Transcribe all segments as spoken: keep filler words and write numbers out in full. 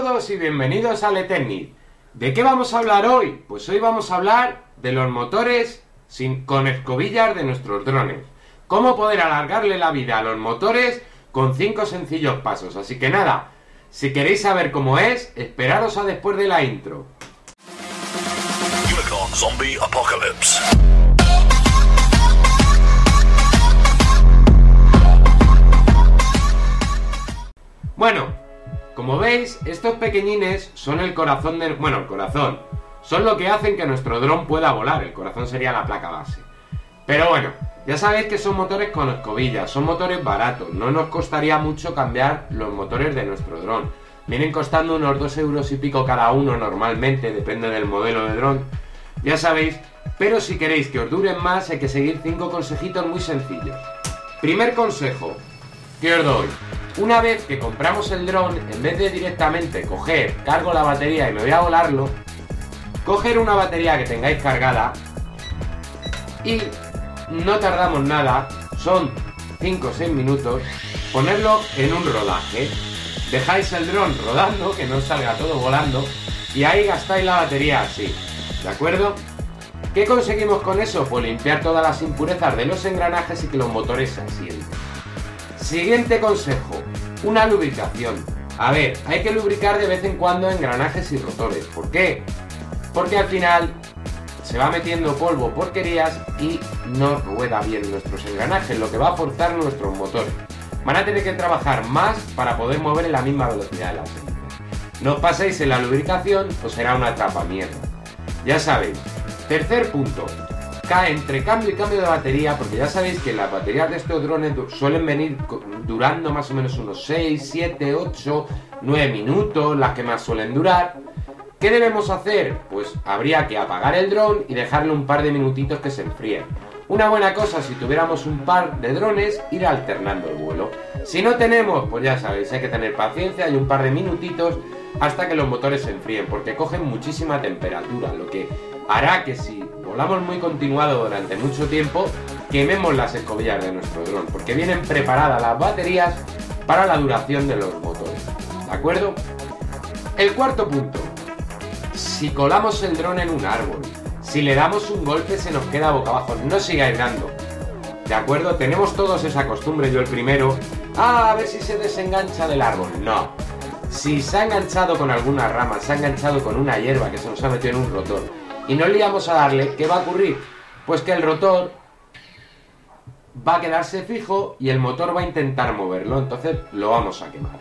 todos y bienvenidos a Ltecnic. ¿De qué vamos a hablar hoy? Pues hoy vamos a hablar de los motores sin, con escobillas de nuestros drones. Cómo poder alargarle la vida a los motores con cinco sencillos pasos. Así que nada, si queréis saber cómo es, esperaros a después de la intro. Unicorn Zombie Apocalypse. Bueno, como veis, estos pequeñines son el corazón del... Bueno, el corazón. Son lo que hacen que nuestro dron pueda volar. El corazón sería la placa base. Pero bueno, ya sabéis que son motores con escobillas. Son motores baratos. No nos costaría mucho cambiar los motores de nuestro dron. Vienen costando unos dos euros y pico cada uno normalmente. Depende del modelo de dron. Ya sabéis. Pero si queréis que os duren más, hay que seguir cinco consejitos muy sencillos. Primer consejo que os doy. Una vez que compramos el dron, en vez de directamente coger, cargo la batería y me voy a volarlo, coger una batería que tengáis cargada y no tardamos nada, son cinco o seis minutos, ponerlo en un rodaje. Dejáis el dron rodando, que no salga todo volando, y ahí gastáis la batería así, ¿de acuerdo? ¿Qué conseguimos con eso? Pues limpiar todas las impurezas de los engranajes y que los motores se asienten. Siguiente consejo, una lubricación. A ver, hay que lubricar de vez en cuando engranajes y rotores. ¿Por qué? Porque al final se va metiendo polvo, porquerías y no rueda bien nuestros engranajes, lo que va a forzar nuestros motores. Van a tener que trabajar más para poder mover en la misma velocidad de la técnica. No os paséis en la lubricación o será una tapa mierda. Ya sabéis. Tercer punto. Entre cambio y cambio de batería, porque ya sabéis que las baterías de estos drones suelen venir durando más o menos unos seis, siete, ocho, nueve minutos, las que más suelen durar. ¿Qué debemos hacer? Pues habría que apagar el dron y dejarle un par de minutitos que se enfríen. Una buena cosa, si tuviéramos un par de drones, ir alternando el vuelo. Si no tenemos, pues ya sabéis, hay que tener paciencia y un par de minutitos hasta que los motores se enfríen, porque cogen muchísima temperatura, lo que hará que si volamos muy continuado durante mucho tiempo, quememos las escobillas de nuestro dron, porque vienen preparadas las baterías para la duración de los motores, ¿de acuerdo? El cuarto punto, si colamos el dron en un árbol, si le damos un golpe se nos queda boca abajo, no sigáis dando, ¿de acuerdo? Tenemos todos esa costumbre, yo el primero, ah, a ver si se desengancha del árbol, no. Si se ha enganchado con alguna rama, se ha enganchado con una hierba que se nos ha metido en un rotor y nos liamos a darle, ¿qué va a ocurrir? Pues que el rotor va a quedarse fijo y el motor va a intentar moverlo, entonces lo vamos a quemar.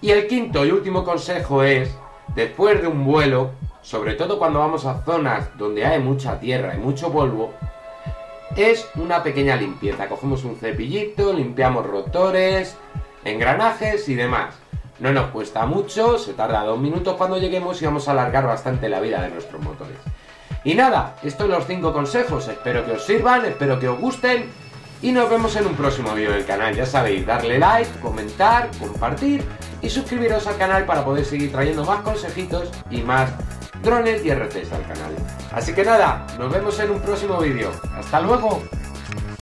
Y el quinto y último consejo es, después de un vuelo, sobre todo cuando vamos a zonas donde hay mucha tierra y mucho polvo, es una pequeña limpieza. Cogemos un cepillito, limpiamos rotores, engranajes y demás. No nos cuesta mucho, se tarda dos minutos cuando lleguemos y vamos a alargar bastante la vida de nuestros motores. Y nada, estos son los cinco consejos, espero que os sirvan, espero que os gusten y nos vemos en un próximo vídeo del canal. Ya sabéis, darle like, comentar, compartir y suscribiros al canal para poder seguir trayendo más consejitos y más drones y R Cs al canal. Así que nada, nos vemos en un próximo vídeo. ¡Hasta luego!